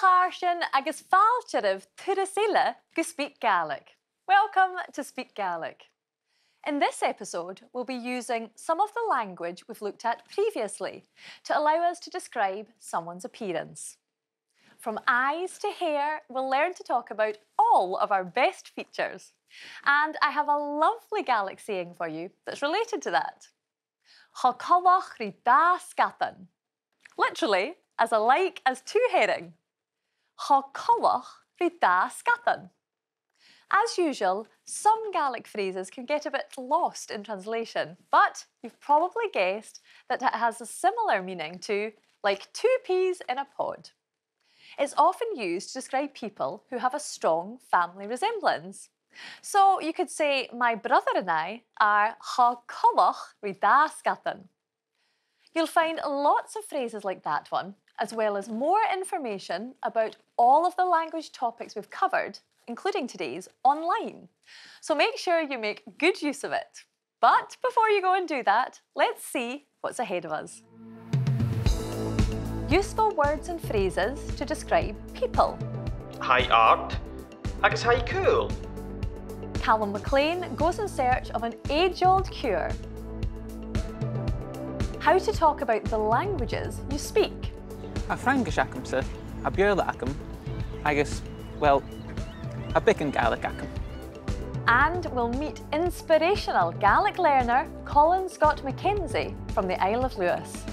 Colin agus Falcherav Turasila to Speak Gaelic. Welcome to Speak Gaelic. In this episode, we'll be using some of the language we've looked at previously to allow us to describe someone's appearance. From eyes to hair, we'll learn to talk about all of our best features. And I have a lovely Gaelic saying for you that's related to that. Chocolach ri da scathan. Literally, as alike as two herring. Chocolach ri da scathan. As usual, some Gaelic phrases can get a bit lost in translation, but you've probably guessed that it has a similar meaning to, like, two peas in a pod. It's often used to describe people who have a strong family resemblance. So you could say, my brother and I are cha colach ri da scathan. You'll find lots of phrases like that one, as well as more information about all of the language topics we've covered, including today's, online. So make sure you make good use of it. But before you go and do that, let's see what's ahead of us. Useful words and phrases to describe people. Hi art, agus hi cool. Calum Maclean goes in search of an age-old cure. How to talk about the languages you speak. A Frankish acum, sir, a Buirla acum, agus, well, a Bican Gaelic acum. And we'll meet inspirational Gaelic learner Colin Scott Mackenzie from the Isle of Lewis.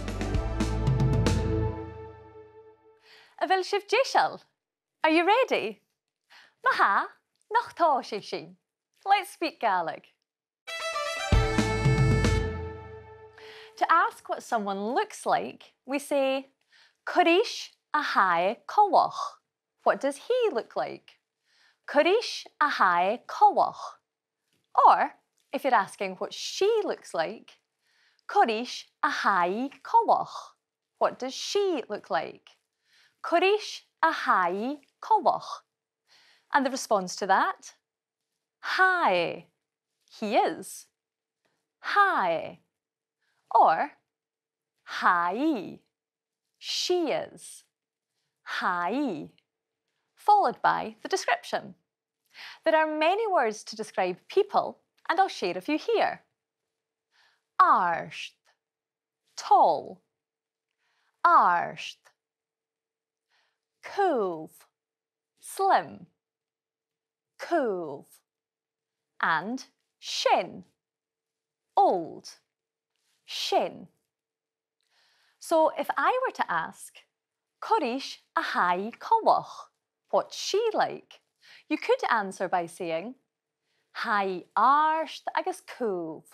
Avilshiv Jeshal, are you ready? Maha, nachtá shishin. Let's speak Gaelic. To ask what someone looks like, we say, Kurish ahai koloch. What does he look like? Kurish ahai koloch. Or, if you're asking what she looks like, Kurish ahai koloch. What does she look like? Kurish ahai koloch. And the response to that? Hai. He is. Hai. Or hai. She is. Hai. Followed by the description. There are many words to describe people, and I'll share a few here. Arsht. Tall. Arsht. Cool, slim, cool, and shin, old, shin. So if I were to ask, Kurish ahai koloch, what's she like? You could answer by saying, Hai arsht agus cool,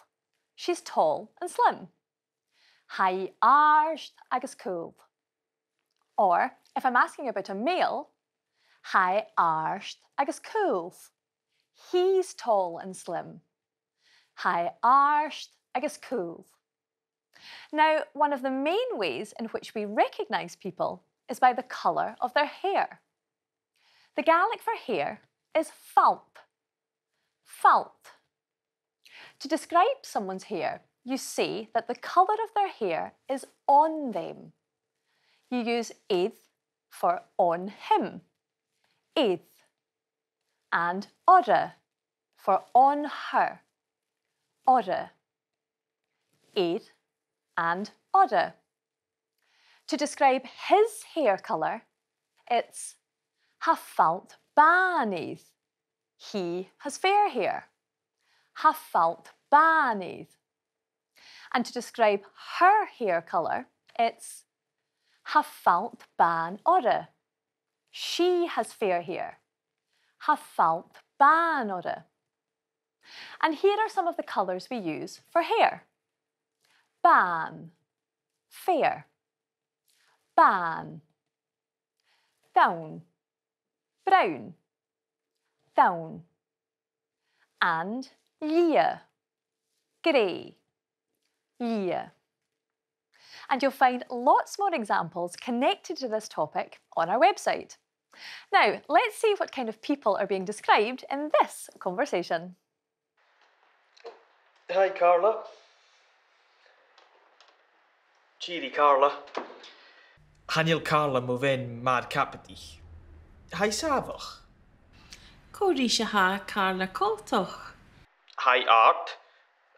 she's tall and slim. Hai arsht agus cool. Or, if I'm asking about a male, Hai arsht agus coolf. He's tall and slim. Hai arsht agus coolf. Now, one of the main ways in which we recognise people is by the colour of their hair. The Gaelic for hair is falp. Falp. To describe someone's hair, you say that the colour of their hair is on them. You use eith for on him, eith, and orra for on her, orra, eith and orra. To describe his hair colour, it's ha falt ban eith, he has fair hair, ha falt ban eith. And to describe her hair colour, it's ha falt ban orra. She has fair hair. Ha falt ban orra. And here are some of the colours we use for hair. Ban, fair. Ban. Down, brown. Down. And lia, grey. Lia. And you'll find lots more examples connected to this topic on our website. Now, let's see what kind of people are being described in this conversation. Hi, Carla. Cheery Carla. Haniel Carla Moven Mad Capitich. Hi Savach. Corisha Ha Carla Coltoch. Hi Art.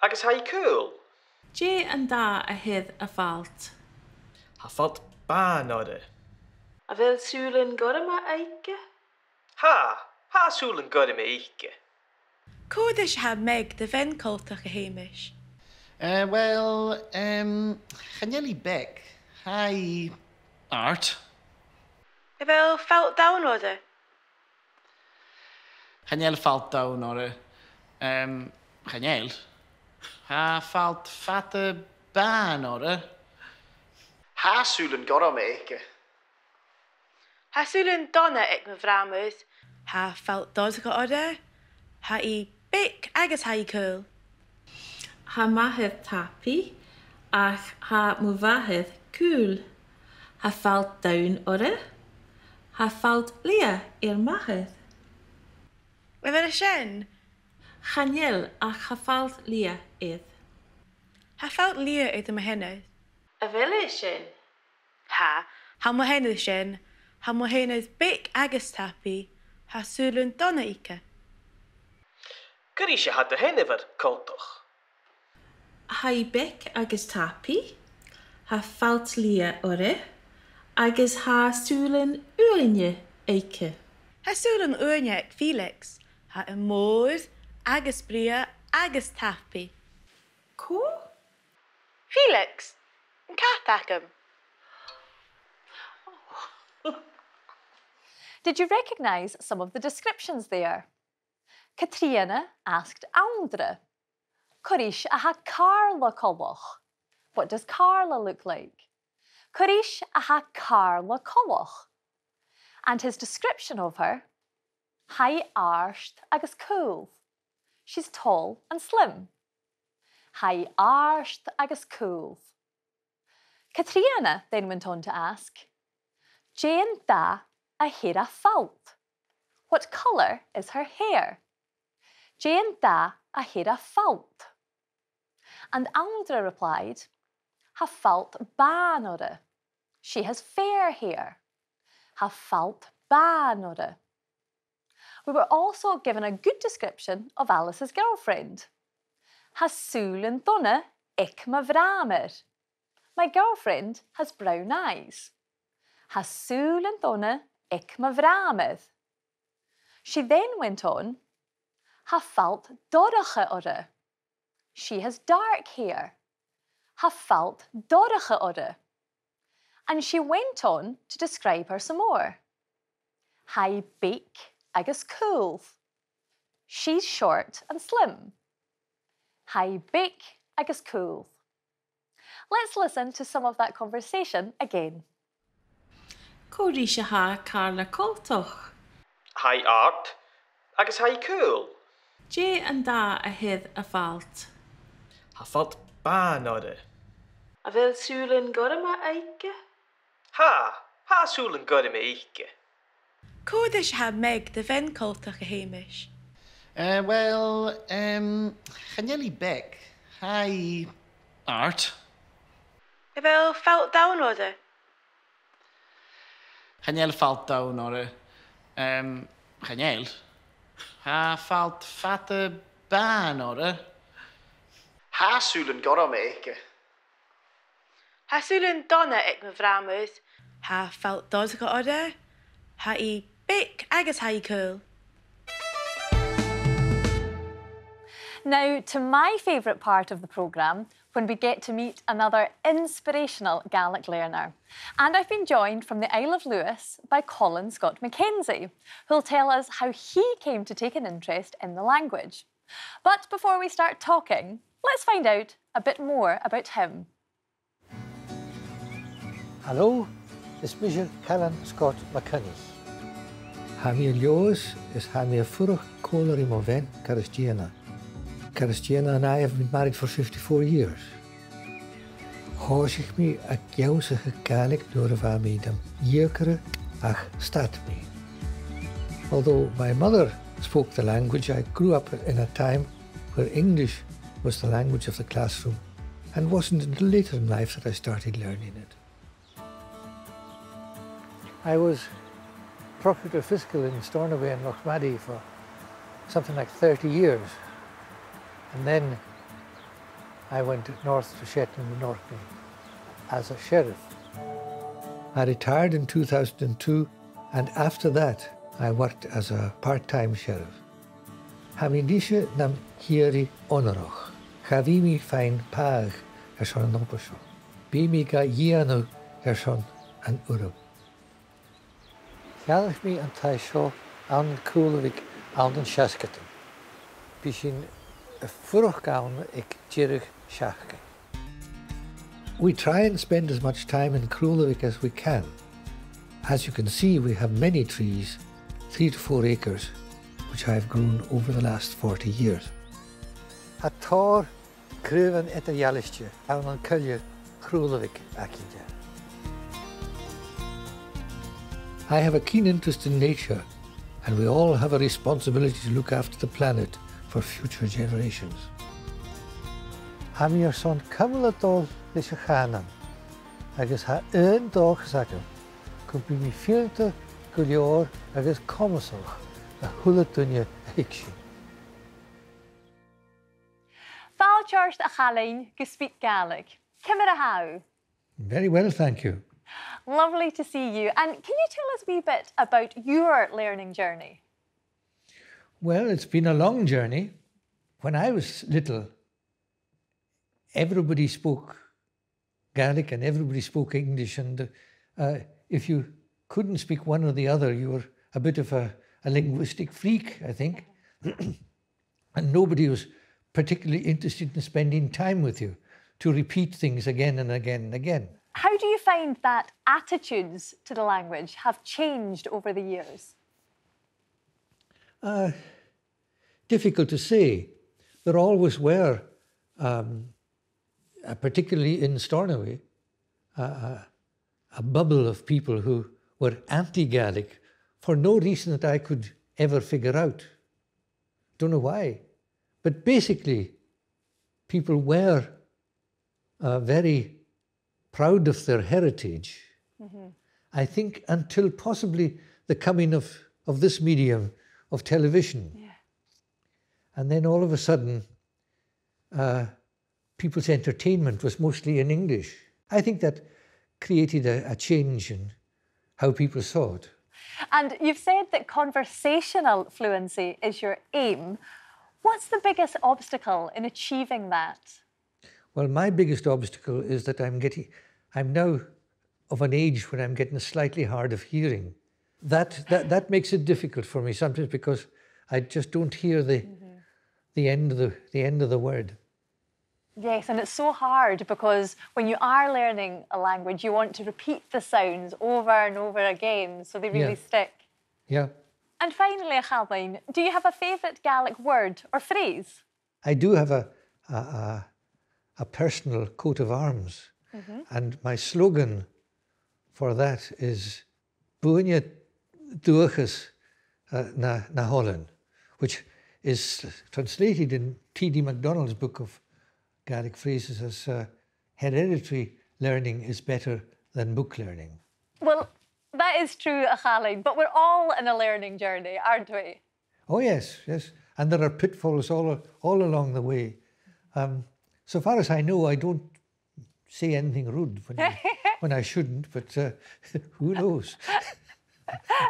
Agus hi Cool. J and Da a hith a falt. Ha falt ban order. A vil Sulen Gorma Ike? Ha! Ha Sulen Gorma Ike. Codish ha meg the ven Coltoch a Hamish. Chanelli Beck. Hi. Art. Well, felt down order. Chanel felt down order. Chanel. Ha felt fatte ban order. Ha sulen gorom eke. Ha sulen donna ek me vramus. Ha felt dosga order. Ha e big agus ha e cool. Ha mahith tapi. Ach ha muvahith cool. Ha falt down order. Ha falt lea macheth. With a shen. Chanel ach ha falt lea ith. Ha falt lea ith moheneth. A villa shen. Ha. Ha moheneth shen. Ha moheneth big agus tapi. Ha sulun donna ike. Carisha had the henever coltoch. Hai big agus tapi. Ha falt lea ore. Agus ha sulen uinje eike. Ha sulen uinje Felix. Ha moors, agus bria, agus tapi. Ko? Felix, katakum. Oh. Did you recognise some of the descriptions there? Katrina asked Andra. Corish aha Carla Colloch. What does Carla look like? Corish aha Carla Colloch. And his description of her, high arsht agus cool. She's tall and slim. High arsht agus cool. Katriana then went on to ask, Jane da a hera falt. What colour is her hair? Jane da a hera falt. And Andra replied, ha falt ban orre. She has fair hair. Ha falt ban orre. We were also given a good description of Alice's girlfriend. Ha sulen donna ek me vramer. My girlfriend has brown eyes. Ha sulen donna ek me vramer. She then went on, ha falt dorige orre. She has dark hair. Ha falt dorige orre. And she went on to describe her some more. Hi beak agus cool. She's short and slim. Hi beak agus cool. Let's listen to some of that conversation again. Corisha ha Carla Coltoch. Hi Art agus hi cool. J and da a hith a falt. Ha falt ban orre. A vil sulen gorma eike? Ha! Ha sulen gorma eike. Codish ha meg the ven Coltoch a Hamish. Chanelli Beck. Hi Art. Well, felt down order. Chanel felt down orre. Chanel. Ha falt fatte ban orre. Ha sulen gorom eike. Ha sulen donna ek me vramus. Ha falt dosga orre. Ha e big agus ha e cool. Now to my favourite part of the programme, when we get to meet another inspirational Gaelic learner. And I've been joined from the Isle of Lewis by Colin Scott Mackenzie, who'll tell us how he came to take an interest in the language. But before we start talking, let's find out a bit more about him. Hello. Is Mr. Calum Scott Mackenzie. Hamir Lewis is Hamir Furuk Kohler in Moven, Cairistiona. Cairistiona and I have been married for 54 years. Hoshich me a jousige Gaelic doorvamidem, Yerkere ach Statmi. Although my mother spoke the language, I grew up in a time where English was the language of the classroom, and wasn't until later in life that I started learning it. I was Procurator Fiscal in Stornoway and Lochmaddy for something like 30 years. And then I went north to Shetland and Orkney as a sheriff. I retired in 2002, and after that, I worked as a part-time sheriff. Hamidisha nam hieri onaroch, havimi fein pag hershon noposho, bimiga yianu hershon an urub. Kalachmi an taisho an Krulevik an shaskatum, bishin furuchgaun ik jirich shachke. We try and spend as much time in Krulevik as we can. As you can see, we have many trees, 3 to 4 acres, which I have grown over the last 40 years. A tor kruven et a yalistje, an an kulje Krulevik akidje. I have a keen interest in nature, and we all have a responsibility to look after the planet for future generations. Hamir son kamlatol. I guess ha een dag zakken, kunt bij me filter, kuljoor, I guess kommersog, a hulatunje hikshin. Val George a Calum, you speak Gaelic. Kimera how? Very well, thank you. Lovely to see you. And can you tell us a wee bit about your learning journey? Well, it's been a long journey. When I was little, everybody spoke Gaelic and everybody spoke English, and if you couldn't speak one or the other, you were a bit of a linguistic freak, I think. And nobody was particularly interested in spending time with you to repeat things again and again and again. How do you find that attitudes to the language have changed over the years? Difficult to say. There always were, particularly in Stornoway, a bubble of people who were anti-Gaelic for no reason that I could ever figure out. Don't know why. But basically, people were very proud of their heritage. Mm-hmm. I think until possibly the coming of this medium, of television. Yeah. And then all of a sudden, people's entertainment was mostly in English. I think that created a change in how people saw it. And you've said that conversational fluency is your aim. What's the biggest obstacle in achieving that? Well, my biggest obstacle is that I'm now of an age when I'm getting slightly hard of hearing. That makes it difficult for me sometimes, because I just don't hear the end of the word. Yes, and it's so hard, because when you are learning a language, you want to repeat the sounds over and over again, so they really stick. Yeah. And finally, Calum, do you have a favourite Gaelic word or phrase? I do have a personal coat of arms, and my slogan for that is "Buinje duachas na Holland," which is translated in T.D. MacDonald's book of Gaelic phrases as hereditary learning is better than book learning. Well, that is true, Calum, but we're all in a learning journey, aren't we? Oh, yes, yes. And there are pitfalls all along the way. So far as I know, I don't say anything rude when I shouldn't, but who knows?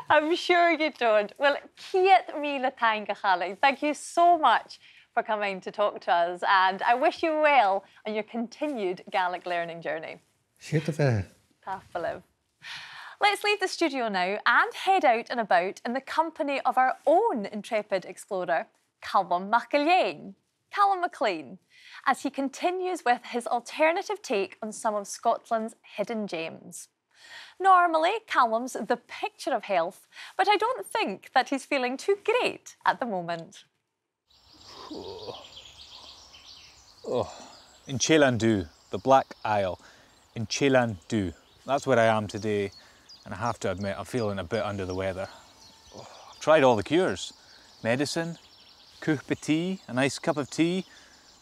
I'm sure you don't. Well, thank you so much for coming to talk to us, and I wish you well on your continued Gaelic learning journey. Let's leave the studio now and head out and about in the company of our own intrepid explorer, Calum Maclean. Calum Maclean, as he continues with his alternative take on some of Scotland's hidden gems. Normally, Calum's the picture of health, but I don't think that he's feeling too great at the moment. Oh. In Chelandu, the Black Isle, in Chelandu. That's where I am today, and I have to admit I'm feeling a bit under the weather. Oh. I've tried all the cures. Medicine, cúchpa tea, a nice cup of tea.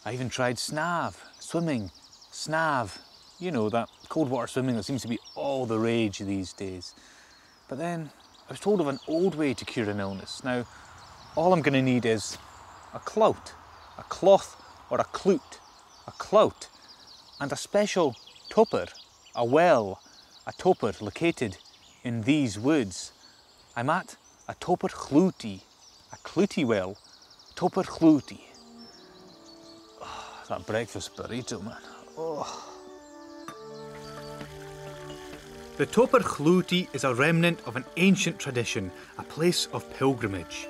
I even tried snav, swimming, snav. You know, that cold water swimming that seems to be all the rage these days. But then I was told of an old way to cure an illness. Now, all I'm going to need is a cloth or a clute, a clout, and a special tupper, a well, a tupper located in these woods. I'm at a tupper clutie, a clutie well, tupper clutie. Oh, that breakfast burrito, man. Oh. The tupper clutie is a remnant of an ancient tradition, a place of pilgrimage.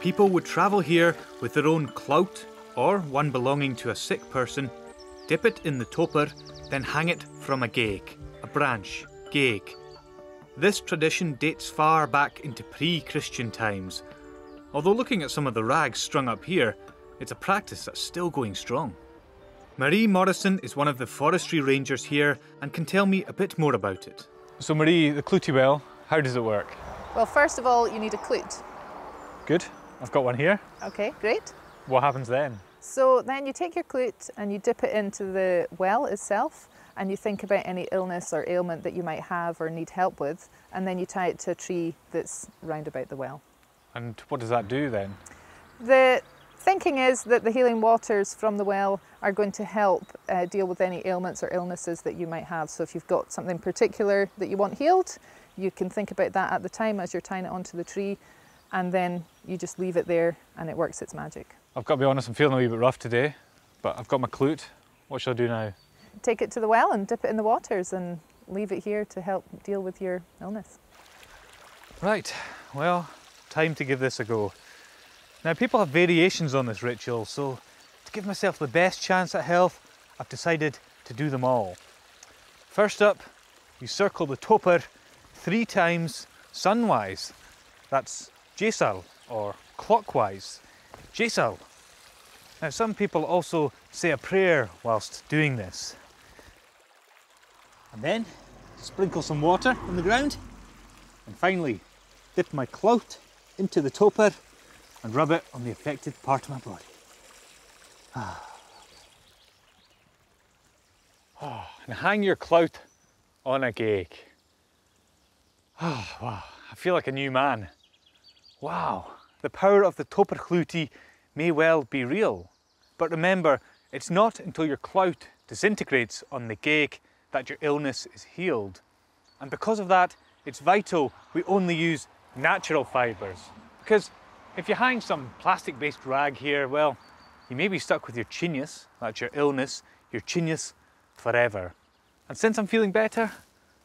People would travel here with their own clout, or one belonging to a sick person, dip it in the tupper, then hang it from a gaig, a branch, gaig. This tradition dates far back into pre-Christian times, although looking at some of the rags strung up here, it's a practice that's still going strong. Marie Morrison is one of the forestry rangers here and can tell me a bit more about it. So Marie, the clutie well, how does it work? Well, first of all, you need a clute. Good, I've got one here. Okay, great. What happens then? So then you take your clute and you dip it into the well itself and you think about any illness or ailment that you might have or need help with, and then you tie it to a tree that's round about the well. And what does that do then? The thinking is that the healing waters from the well are going to help deal with any ailments or illnesses that you might have. So if you've got something particular that you want healed, you can think about that at the time as you're tying it onto the tree, and then you just leave it there and it works its magic. I've got to be honest, I'm feeling a wee bit rough today, but I've got my clute. What shall I do now? Take it to the well and dip it in the waters and leave it here to help deal with your illness. Right, well, time to give this a go. Now, people have variations on this ritual, so to give myself the best chance at health, I've decided to do them all. First up, you circle the topper 3 times sunwise. That's jaisal, or clockwise, jaisal. Now, some people also say a prayer whilst doing this. And then, sprinkle some water on the ground. And finally, dip my clout into the topper and rub it on the affected part of my body. Ah. And hang your clout on a gig. Ah, wow, I feel like a new man. Wow, the power of the topper clutie may well be real, but remember, it's not until your clout disintegrates on the gig that your illness is healed. And because of that, it's vital we only use natural fibres, because if you hang some plastic-based rag here, well, you may be stuck with your chineas, that's your illness, your chineas forever. And since I'm feeling better,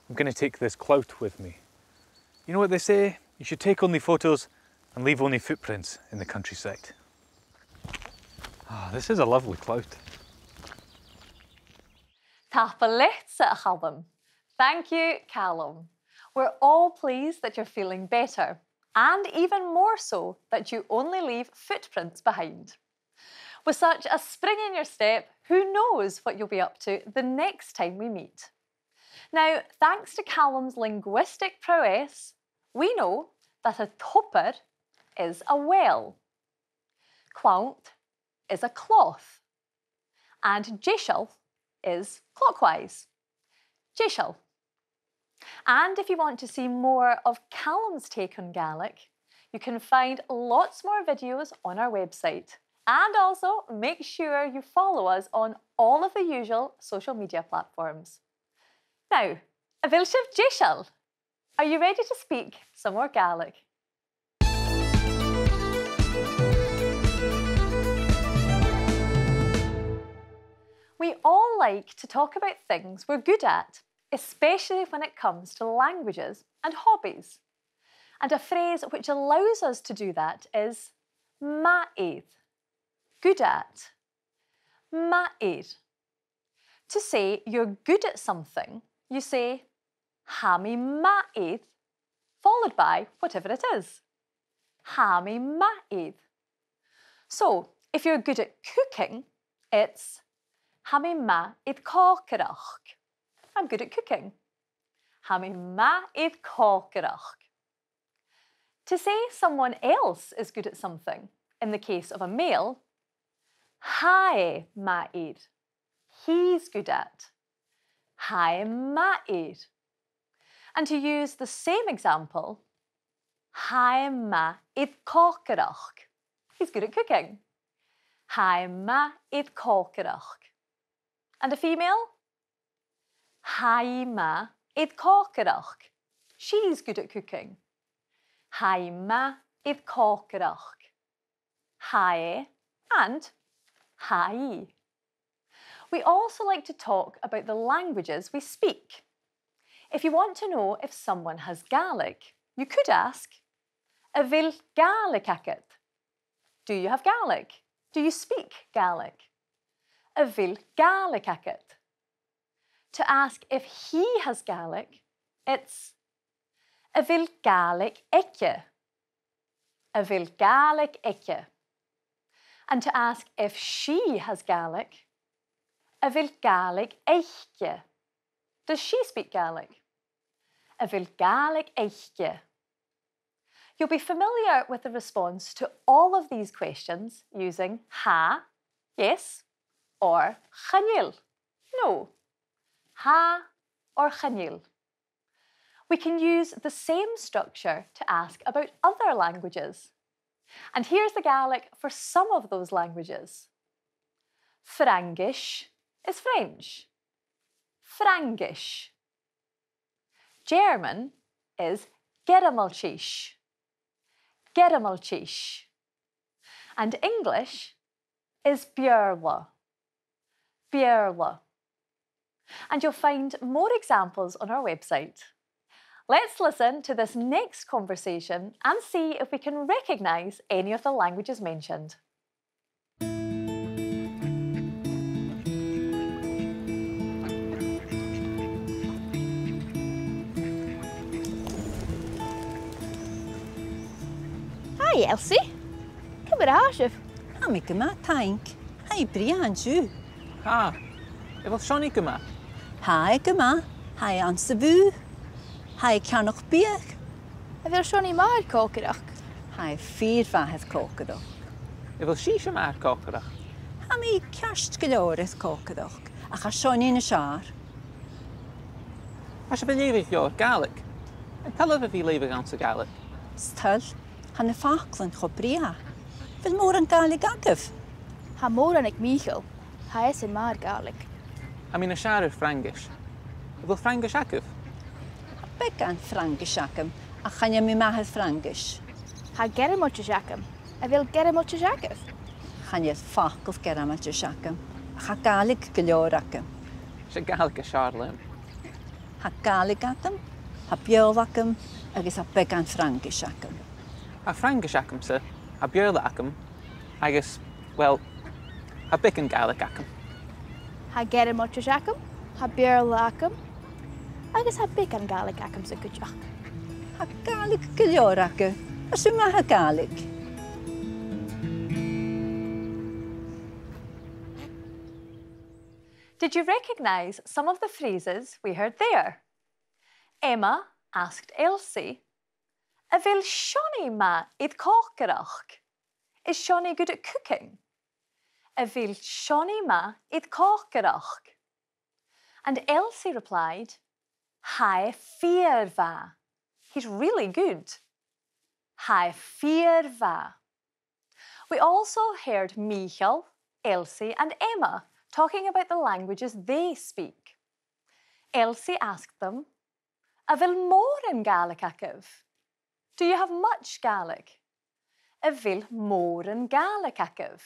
I'm going to take this clout with me. You know what they say? You should take only photos and leave only footprints in the countryside. Ah, this is a lovely clout. Thank you, Calum. We're all pleased that you're feeling better, and even more so that you only leave footprints behind. With such a spring in your step, who knows what you'll be up to the next time we meet. Now, thanks to Calum's linguistic prowess, we know that a topper is a well, clount is a cloth, and jaisal is clockwise, jaisal. And if you want to see more of Calum's take on Gaelic, you can find lots more videos on our website. And also, make sure you follow us on all of the usual social media platforms. Now, a bhfuil sibh jaisal, are you ready to speak some more Gaelic? We all like to talk about things we're good at, especially when it comes to languages and hobbies. And a phrase which allows us to do that is ma'id, good at. Ma'id. To say you're good at something, you say hami ma'id, followed by whatever it is. Hami ma'id. So, if you're good at cooking, it's hami ma'id kokerach. I'm good at cooking. Hami ma'id kokerach. To say someone else is good at something, in the case of a male, hae ma'id. He's good at. Hae ma'id. And to use the same example, Haima id kokerach. He's good at cooking. Haima id kokerach. And a female? Haima id kokerach. She's good at cooking. Haima id kokerach. Hae and hai. We also like to talk about the languages we speak. If you want to know if someone has Gaelic, you could ask, Avil Gaelic aket? Do you have Gaelic? Do you speak Gaelic? Avil Gaelic aket? To ask if he has Gaelic, it's Avil Gaelic eke? Avil Gaelic eke? And to ask if she has Gaelic, Avil Gaelic eiche? Does she speak Gaelic? Avil Gaelic eiche? You'll be familiar with the response to all of these questions using ha, yes, or chanil, no. Ha or chanil. We can use the same structure to ask about other languages. And here's the Gaelic for some of those languages. Frangish is French. Frangish. German is Geremalchisch. Geremalchisch. And English is Björla. Björla. And you'll find more examples on our website. Let's listen to this next conversation and see if we can recognise any of the languages mentioned. Hi Elsie. Come here. I'm a tank. Hi Brian. Ha. It was Shawnee Guma. Hi Guma. Hi Ansabu. Hi, can I be? I will show you my cockroach. Hi, fear for his cockroach. I will see you my cockroach. I mean, cast Gildora's cockroach. I can show you in a shower. I should believe if you're Gaelic. And tell her if you leave against the Gaelic. Still, I'm a Falkland Cobria. Will more than Gaelic active. I'm more than a Michael. I is in my Gaelic. I mean, a shower of Frankish. I will Frankish active. Big and Frankish akem. I can't me mahas Frankish. I get him much akem. I will get him much akem. Can you fuck of get him much akem? I Gaelic glorakem. She Gaelic a charlem. I Gaelic atem. I bjolakem. I guess a big and Frankish akem. A Frankish akem, sir. A bjolakem. I guess, well, a big and Gaelic akem. I get him much akem. I bjolakem. I guess I big and Gaelic I can say good job. A Gaelic Giloraka, a Summa Gaelic. Did you recognise some of the phrases we heard there? Emma asked Elsie, Avil Shawnee ma id kokerach? Is Shawnee good at cooking? Avil Shawnee ma id kokerach? And Elsie replied, Hi fierva. He's really good. Hi fierva. We also heard Michael, Elsie and Emma talking about the languages they speak. Elsie asked them, Avil moren Gaelic akev? Do you have much Gaelic? Avil moren Gaelic akev?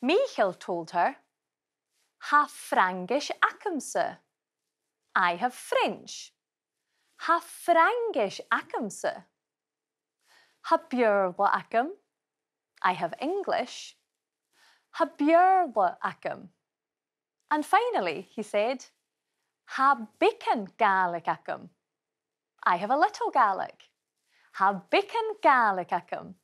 Michael told her, Ha frangish akemse. I have French. Ha frangish akem se. Ha björla akem. I have English. Ha björla akem. And finally, he said, Ha biken Gaelic akem. I have a little Gaelic. Ha biken Gaelic akem.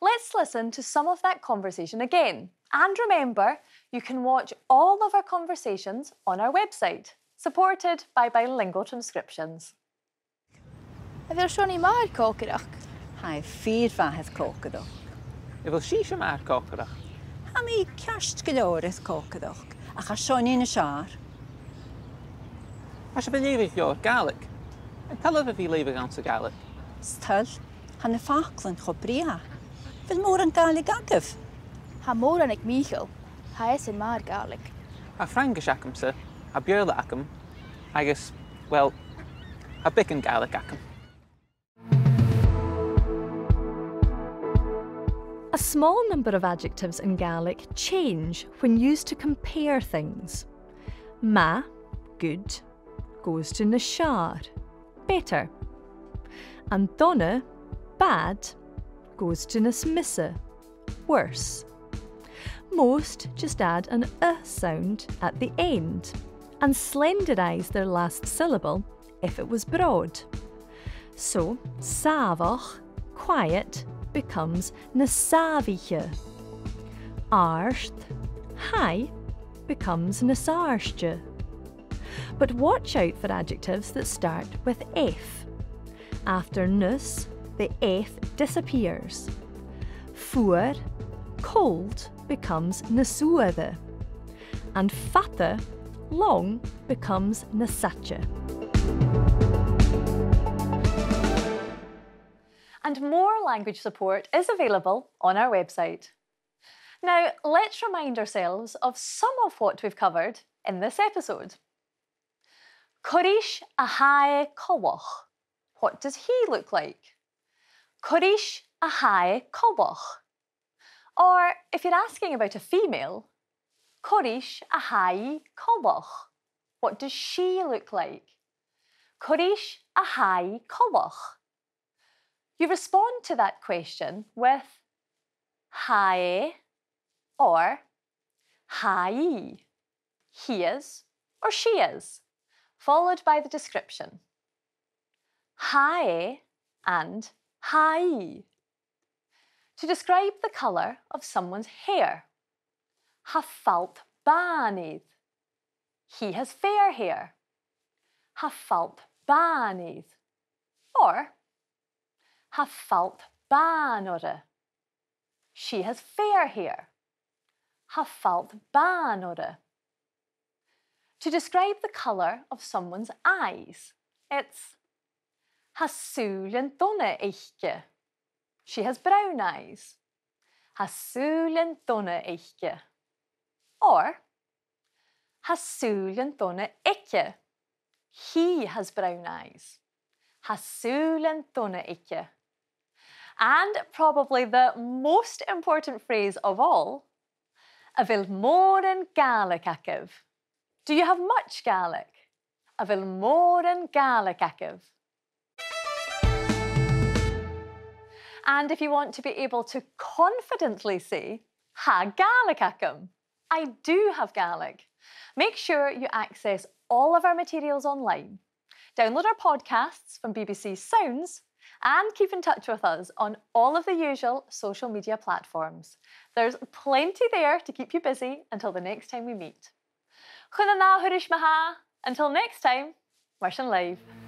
Let's listen to some of that conversation again. And remember, you can watch all of our conversations on our website. Supported by bilingual transcriptions. I will show you my cockroach. I fear for his cockroach. I will see you my cockroach. I mean, cast Gildora's cockroach. I can show you in a shower. I should believe if you're Gaelic. And tell her if you leave it on to Gaelic. Still, I'm a Falkland Cobria. Will more than Gaelic Agav? I'm more than Michael. I isn't my Gaelic. A Frankish Acum, sir. A Beulah Acum. I guess, well, a Bicken Gaelic Acum. A small number of adjectives in Gaelic change when used to compare things. Ma, good, goes to nashar, better. And donna, bad, goes to nasmissa, worse. Most just add an sound at the end and slenderise their last syllable if it was broad. So, savach, quiet, becomes nasaviche. Arsht, high, becomes nasarshtje. But watch out for adjectives that start with f. After nus, the f disappears. Fuer, cold, becomes nasuade. And fata, long, becomes nasache. And more language support is available on our website. Now, let's remind ourselves of some of what we've covered in this episode. Corish ahae kawach. What does he look like? Corish ahae kawach. Or, if you're asking about a female, Corish ahae kawach. What does she look like? Corish ahae kawach. You respond to that question with hae or hai, he is or she is, followed by the description. Hae and hai. To describe the colour of someone's hair. Ha falt banid. He has fair hair. Ha falt banid. Or ha falt banore. She has fair hair. Ha falt banore. To describe the colour of someone's eyes, it's ha sulentonne eiche. She has brown eyes. Ha sulentonne eiche. Or ha sulentonne ikke. He has brown eyes. Ha sulentonne ikke. And probably the most important phrase of all, a vil moren Gaelic akiv. Do you have much Gaelic? A vil moren Gaelic akiv. And if you want to be able to confidently say, ha Gaelic akim, I do have Gaelic, make sure you access all of our materials online. Download our podcasts from BBC Sounds, and keep in touch with us on all of the usual social media platforms. There's plenty there to keep you busy until the next time we meet. Until next time, Martian Live.